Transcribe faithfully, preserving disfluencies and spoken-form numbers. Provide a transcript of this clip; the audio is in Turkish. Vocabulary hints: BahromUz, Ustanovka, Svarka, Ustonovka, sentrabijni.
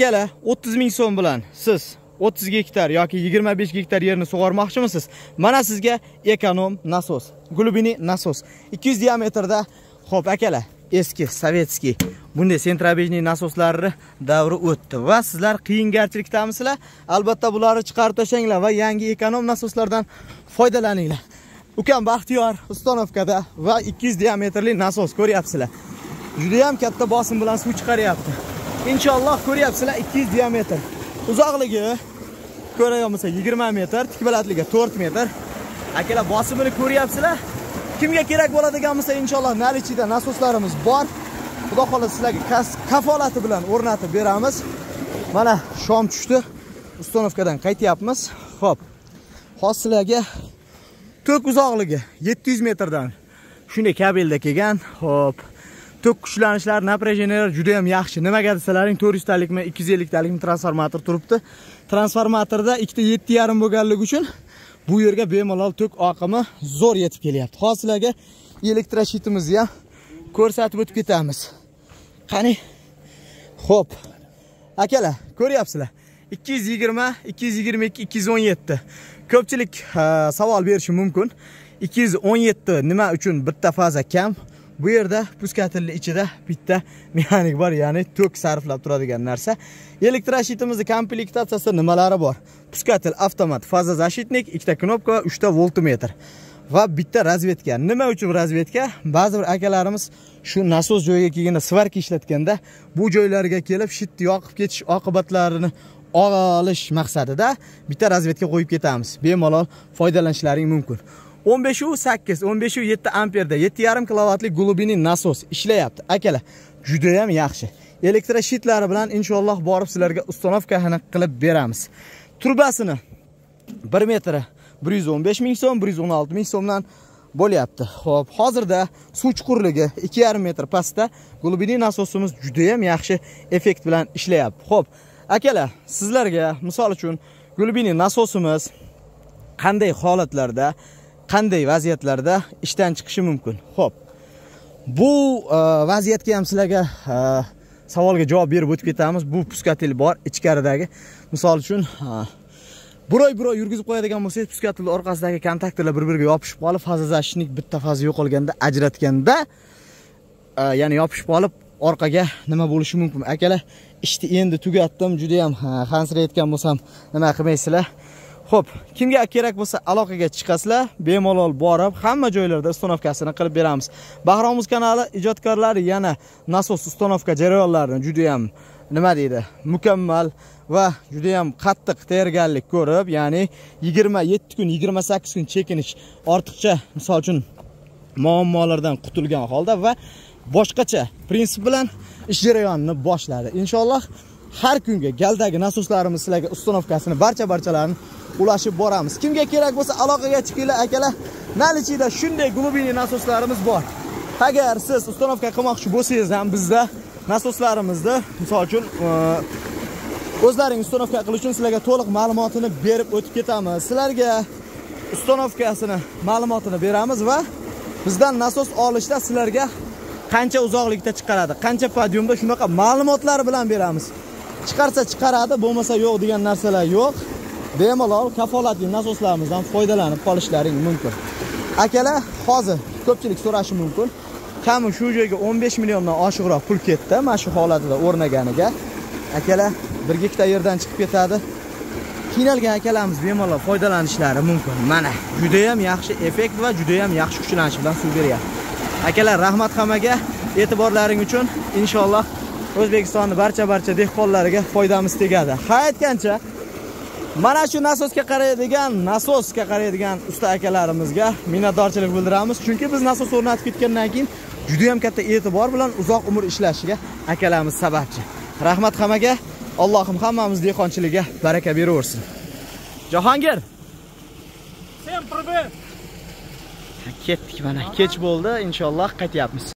Gele o'ttiz ming so'm bilan siz o'ttiz gektar yoki yigirma besh gektar yerni sug'ormoqchimisiz? Mana sizga ekonom nasos, glubini nasos ikki yuz diametrda. Xo'p akalar, eski sovetskiy bunday sentrobejniy nasoslarni davri o'tdi va sizlar qiyingarchilikdamisizlar. Albatta bularni chiqarib tashlanglar va yangi ekonom nasoslardan foydalaninglar. Ukam Baxtiyor Ustonovkada va ikki yuz diametrli nasos ko'ryapsizlar. Juda ham katta bosim bilan suv chiqaryapti. İnşallah ko'ryapsizlar ikki yuz diametr. Uzoqligi ko'rayapmisiz yigirma metr, tik balatligi to'rt metr. Akalar bosimini ko'ryapsizlar. Kimga kerak bo'ladigan bo'lsa inşallah narichida nasoslarimiz bor. Xudo xohlasa sizlarga kafolati bilan o'rnatib beramiz. Mana shom tushdi. Ustonovkadan qaytyapmiz. Xo'p. Hozir sizlarga tok uzoqligi yetti yuz metrdan shunday kabelda kelgan. Xo'p. Tok kuchlanishlar, naprejeniyalar juda ham yaxshi. Nimaga desalaring to'rt yuz talikmi, ikki yuz ellik talikmi transformator turibdi. Transformatorda ikkita yetti yarim bo'lganligi uchun bu yerga bemalol tok oqimi zo'r yetib kelyapti. Hozir sizlarga elektroshitimizni ham ko'rsatib o'tib ketamiz. Qani? Xo'p. Akalar, ko'ryapsizlar. ikki yuz yigirma, ikki yuz yigirma ikki, ikki yuz o'n yetti. Ko'pchilik savol berishi mumkin. ikki yuz o'n yetti nima uchun bitta faza kam? Bu yerda puskatirli ichida bitta mexanik bor, ya'ni tok sarflab turadigan narsa. Elektroshitimizning komplektatsiyasi nimalari bor? Puskatil avtomat, faza zashitnik, ikkita knopka va uchta voltmetr va bitta razvedka. Nima uchun razvedka? Ba'zi bir akalarimiz shu nasos joyiga kelganda svarka ishlatganda bu joylarga kelib shitni yoqib ketish oqibatlarini olish maqsadida bitta razvedka qo'yib ketamiz. Bemalol foydalanishlaring mumkin. o'n besh u sakkiz, o'n besh u yetti amperda yetti yarim kilovatlik glubini nasos ishlayapti. Akalar, juda ham yaxshi. Elektroshitlari bilan inshaalloh borib sizlarga ustanovkani qilib beramiz. Turbasini bir metri bir yuz o'n besh ming so'm, bir yuz o'n olti ming so'mdan bo'lyapti. Xo'p, hozirda suv chuqurligi ikki yarim metr pastda glubini nasosimiz juda ham yaxshi effekt bilan ishlayapti. Xo'p, akalar, sizlarga misol uchun glubini nasosimiz qanday holatlarda, qanday vaziyatlarda ishdan chiqishi mumkin? Xo'p. Bu vaziyatga ham sizlarga savolga javob berib o'tib ketamiz. Bu puskatil bor ichkaridagi. Misol uchun buroy-buroy yurgizib qo'yadigan bo'lsangiz, puskatilning orqasidagi kontaktlar bir-biriga yopishib qolib, faza zashitnik bitta faza yo'qolganda ajratganda, ya'ni yopishib qolib, orqaga nima bo'lishi mumkin? Akalar, ishni endi tugatdim, juda ham hansirayotgan bo'lsam, nima qilmaysizlar? Xo'p, kimga kerak bo'lsa aloqaga chiqasizlar, bemalol borib hamma joylarda ustanovkasini qilib beramiz. BahromUz kanali ijodkorlari yana nasos ustanovka jarayonlarini juda ham nima deydi, mukammal va juda ham qattiq tayyorgarlik ko'rib, ya'ni yigirma yetti kun, yigirma sakkiz kun chekinish, ortiqcha misol uchun muammolardan qutulgan holda va boshqacha prinsip bilan ish jarayonini boshladi. Inshaalloh har kunga galdagi nasoslarimiz sizlarga ustanovkasini barcha-barchalarini ulashib boramiz. Kimga kerak bo'lsa aloqaga chiqinglar akalar. Nalichida shunday glubini nasoslarimiz bor. Agar siz ustanovka qilmoqchi bo'lsangiz ham bizda nasoslarimizni, misol uchun, o'zlaringiz ustanovka qilish uchun sizlarga to'liq ma'lumotini berib o'tib ketamiz. Sizlarga ustanovkasini ma'lumotini beramiz va bizdan nasos olishda sizlarga qancha uzoqlikda chiqaradi, qancha podiumda shunaqa ma'lumotlar bilan beramiz. Chiqarsa chiqaradi, bo'lmasa yo'q degan narsalar yo'q. Bemalol kafolatli nasoslarimizdan foydalanib qolishlaring mumkin. Akalar, hozir ko'pchilik so'rashi mumkin. Kami shu joyga o'n besh milliondan oshiqroq pul ketdi, mana shu holatida o'rnaganiga. Akalar, bir gektar yerdan chiqib ketadi. Qiynalgan akalarimiz bemalol foydalanishlari mumkin. Mana, juda ham yaxshi effekt va juda ham yaxshi kuchlanish bilan suv beryapti. Akalar, rahmat hammaga e'tiborlaring uchun. Inshaalloh O'zbekistonning barcha-barcha dehqonlariga foydamiz tegadi. Haytgancha mana shu nasosga qaraydigan, nasosga qaraydigan usta akalarimizga minnatdorchilik bildiramiz. Chunki biz nasos o'rnatib ketgandan keyin juda ham katta e'tibor bilan uzoq umr ishlashiga akalarimiz sababchi. Rahmat hammaga. Allohim hammamiz dehqonchiligiga baraka beraversin. Jahongir. Sen probe. Ketdik mana, kech bo'ldi. Inshaalloh qaytyapmiz.